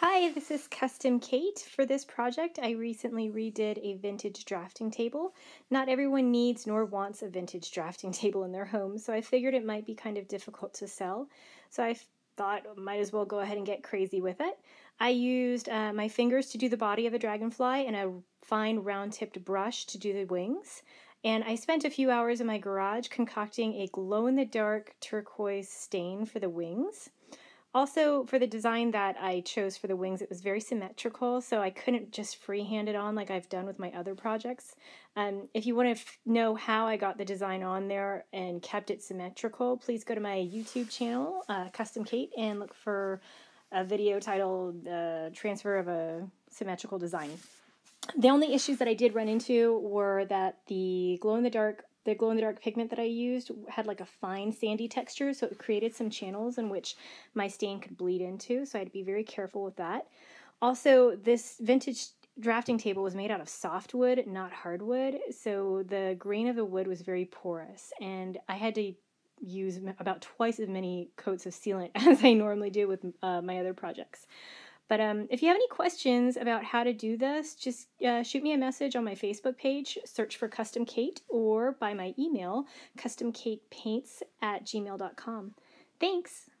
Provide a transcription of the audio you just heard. Hi, this is Custom Kate. For this project, I recently redid a vintage drafting table. Not everyone needs nor wants a vintage drafting table in their home, so I figured it might be kind of difficult to sell. So I thought I might as well go ahead and get crazy with it. I used my fingers to do the body of a dragonfly and a fine round-tipped brush to do the wings. And I spent a few hours in my garage concocting a glow-in-the-dark turquoise stain for the wings. Also, for the design that I chose for the wings, it was very symmetrical, so I couldn't just freehand it on like I've done with my other projects. If you want to know how I got the design on there and kept it symmetrical, please go to my YouTube channel, Custom Kate, and look for a video titled Transfer of a Symmetrical Design. The only issues that I did run into were that the glow-in-the-dark pigment that I used had like a fine sandy texture, so it created some channels in which my stain could bleed into, so I had to be very careful with that. Also, this vintage drafting table was made out of softwood, not hardwood, so the grain of the wood was very porous, and I had to use about twice as many coats of sealant as I normally do with my other projects. But if you have any questions about how to do this, just shoot me a message on my Facebook page, search for Custom Kate, or by my email, customkatepaints@gmail.com. Thanks!